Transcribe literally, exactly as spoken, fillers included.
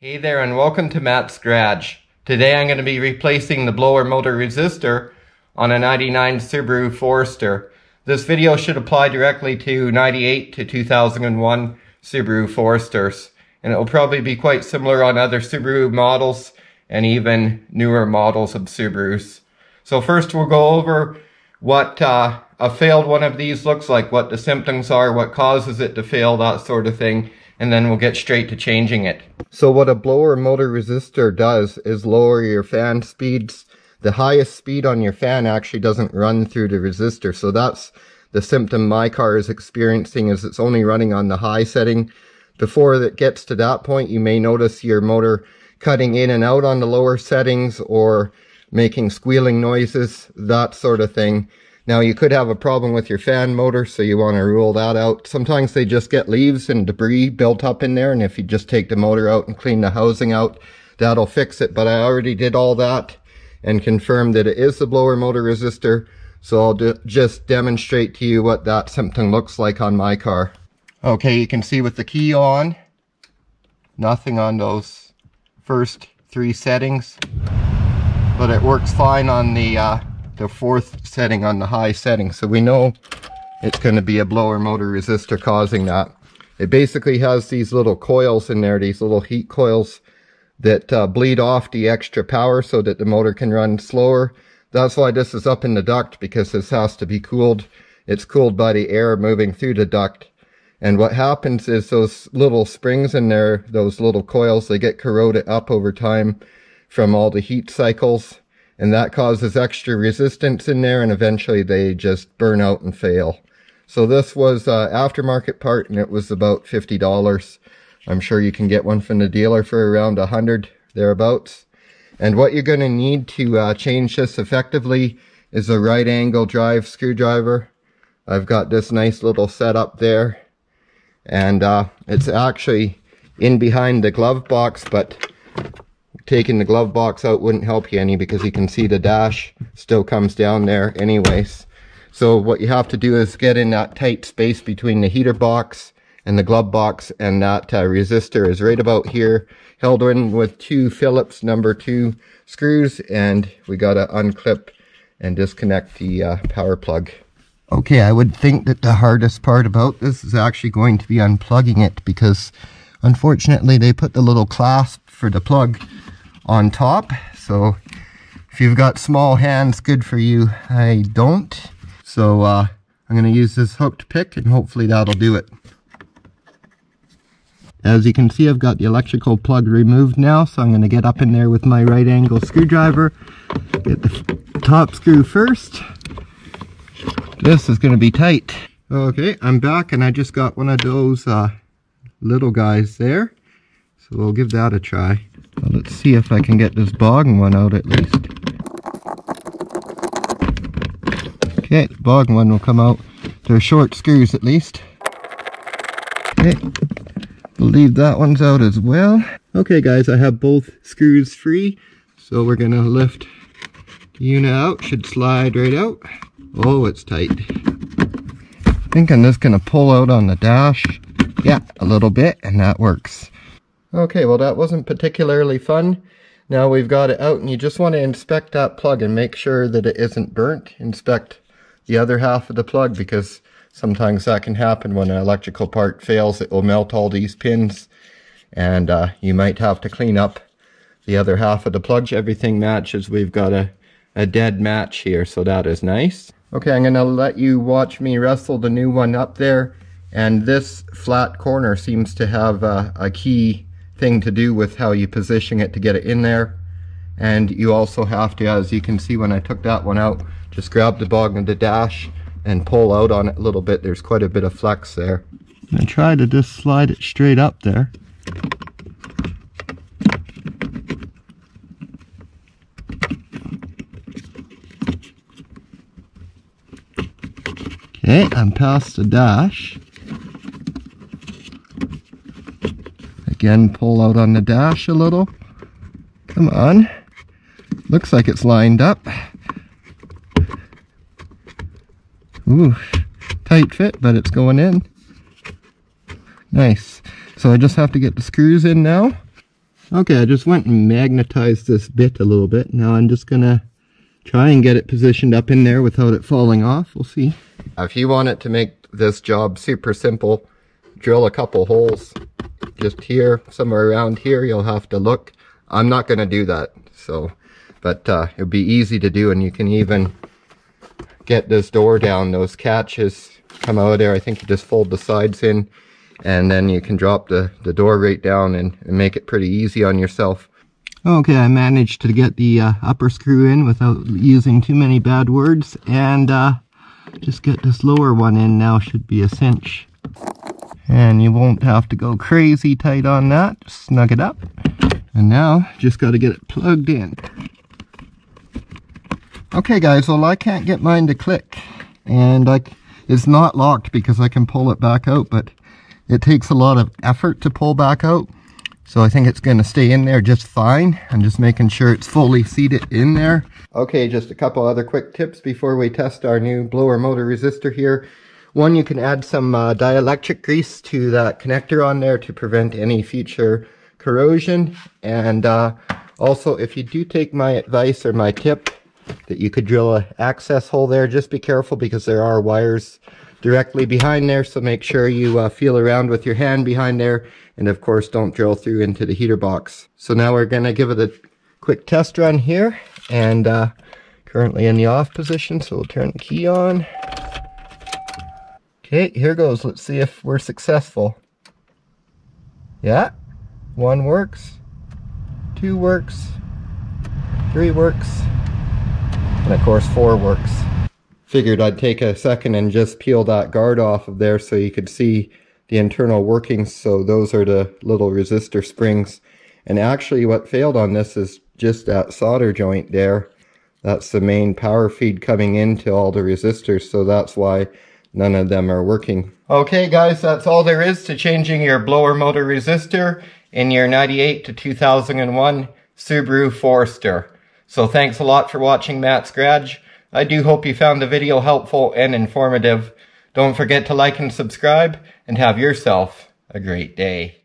Hey there and welcome to Matt's Garage. Today I'm going to be replacing the blower motor resistor on a ninety-nine Subaru Forester. This video should apply directly to ninety-eight to two thousand one Subaru Foresters, and it will probably be quite similar on other Subaru models and even newer models of Subarus. So first we'll go over what uh, a failed one of these looks like, what the symptoms are, what causes it to fail, that sort of thing. And then we'll get straight to changing it. So what a blower motor resistor does is lower your fan speeds. The highest speed on your fan actually doesn't run through the resistor. So that's the symptom my car is experiencing, is it's only running on the high setting. Before it gets to that point, you may notice your motor cutting in and out on the lower settings or making squealing noises, that sort of thing. Now you could have a problem with your fan motor, so you want to rule that out. Sometimes they just get leaves and debris built up in there, and if you just take the motor out and clean the housing out, that'll fix it. But I already did all that and confirmed that it is the blower motor resistor, so I'll do, just demonstrate to you what that symptom looks like on my car. Okay, you can see with the key on, nothing on those first three settings, but it works fine on the uh, the fourth setting, on the high setting. So we know it's going to be a blower motor resistor causing that. It basically has these little coils in there, these little heat coils that uh, bleed off the extra power so that the motor can run slower. That's why this is up in the duct, because this has to be cooled. It's cooled by the air moving through the duct. And what happens is those little springs in there, those little coils, they get corroded up over time from all the heat cycles. And that causes extra resistance in there, and eventually they just burn out and fail. So this was an aftermarket part, and it was about fifty dollars. I'm sure you can get one from the dealer for around a hundred, thereabouts. And what you're going to need to uh, change this effectively is a right angle drive screwdriver. I've got this nice little setup there. And uh, it's actually in behind the glove box, but taking the glove box out wouldn't help you any, because you can see the dash still comes down there anyways. So what you have to do is get in that tight space between the heater box and the glove box, and that uh, resistor is right about here, held in with two Phillips number two screws, and we gotta unclip and disconnect the uh, power plug. Okay, I would think that the hardest part about this is actually going to be unplugging it, because unfortunately they put the little clasp for the plug on top. So if you've got small hands, good for you. I don't, so uh, I'm going to use this hooked pick, and hopefully that'll do it. As you can see, I've got the electrical plug removed now, so I'm going to get up in there with my right angle screwdriver, get the top screw first. This is going to be tight. Okay, I'm back, and I just got one of those uh, little guys there, so we'll give that a try. Well, let's see if I can get this bogging one out at least. Okay, the bogging one will come out. They're short screws at least. Okay, believe that one's out as well. Okay guys, I have both screws free. So we're gonna lift the unit out, should slide right out. Oh, it's tight. I think I'm just gonna pull out on the dash. Yeah, a little bit, and that works. Okay, well that wasn't particularly fun. Now we've got it out, and you just want to inspect that plug and make sure that it isn't burnt. Inspect the other half of the plug, because sometimes that can happen when an electrical part fails. It will melt all these pins, and uh, you might have to clean up the other half of the plug. Everything matches. We've got a, a dead match here, so that is nice. Okay, I'm going to let you watch me wrestle the new one up there. And this flat corner seems to have uh, a key thing to do with how you position it to get it in there. And you also have to, as you can see when I took that one out, just grab the bog and the dash and pull out on it a little bit. There's quite a bit of flex there. I try to just slide it straight up there. Okay, I'm past the dash. Again, pull out on the dash a little. Come on. Looks like it's lined up. Ooh, tight fit, but it's going in. Nice. So I just have to get the screws in now. Okay, I just went and magnetized this bit a little bit. Now I'm just gonna try and get it positioned up in there without it falling off. We'll see. If you want it to make this job super simple, drill a couple holes just here, somewhere around here. You'll have to look. I'm not gonna do that, so, but uh, it'll be easy to do, and you can even get this door down. Those catches come out of there. I think you just fold the sides in, and then you can drop the, the door right down and, and make it pretty easy on yourself. Okay, I managed to get the uh, upper screw in without using too many bad words, and uh, just get this lower one in now. Should be a cinch. And you won't have to go crazy tight on that. Just snug it up. And now, just got to get it plugged in. Okay guys, well I can't get mine to click. And I, it's not locked because I can pull it back out, but it takes a lot of effort to pull back out, so I think it's going to stay in there just fine. I'm just making sure it's fully seated in there. Okay, just a couple other quick tips before we test our new blower motor resistor here. One, you can add some uh, dielectric grease to that connector on there to prevent any future corrosion. And uh, also, if you do take my advice or my tip that you could drill an access hole there, just be careful because there are wires directly behind there, so make sure you uh, feel around with your hand behind there, and of course don't drill through into the heater box. So now we're going to give it a quick test run here, and uh, currently in the off position, so we'll turn the key on. Okay, here goes. Let's see if we're successful. Yeah, one works, two works, three works, and of course four works. Figured I'd take a second and just peel that guard off of there so you could see the internal workings. So those are the little resistor springs. And actually what failed on this is just that solder joint there. That's the main power feed coming into all the resistors. So that's why none of them are working. Okay guys, that's all there is to changing your blower motor resistor in your ninety-eight to two thousand one Subaru Forester. So thanks a lot for watching Matt's Garage. I do hope you found the video helpful and informative. Don't forget to like and subscribe, and have yourself a great day.